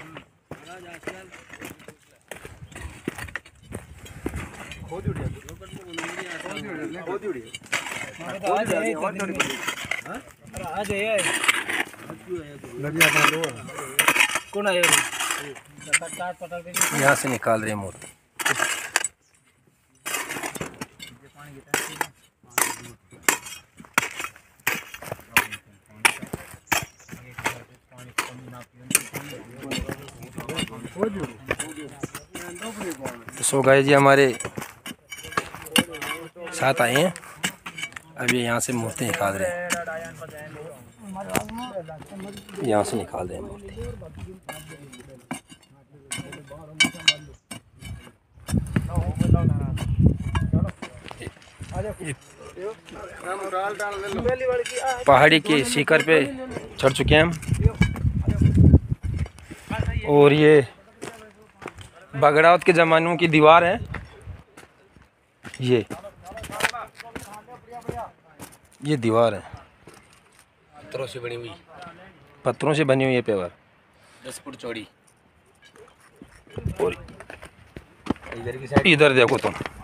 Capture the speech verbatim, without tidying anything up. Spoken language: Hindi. खोदी उड़ी खोदी उड़ी आज है कौन आया यहाँ से निकाल रहे मोती तो सो गाइस जी हमारे साथ आए हैं। अब ये यहाँ से मूर्ति निकाल रहे हैं, यहाँ से निकाल रहे हैं मूर्ति। पहाड़ी के शिखर पे चढ़ चुके हैं हम, और ये बगड़ावत के ज़मानों की दीवार है ये ये दीवार है, पत्थरों से बनी हुई पत्थरों से बनी हुई है पेवर दस फुट चौड़ी। और इधर देखो तुम तो।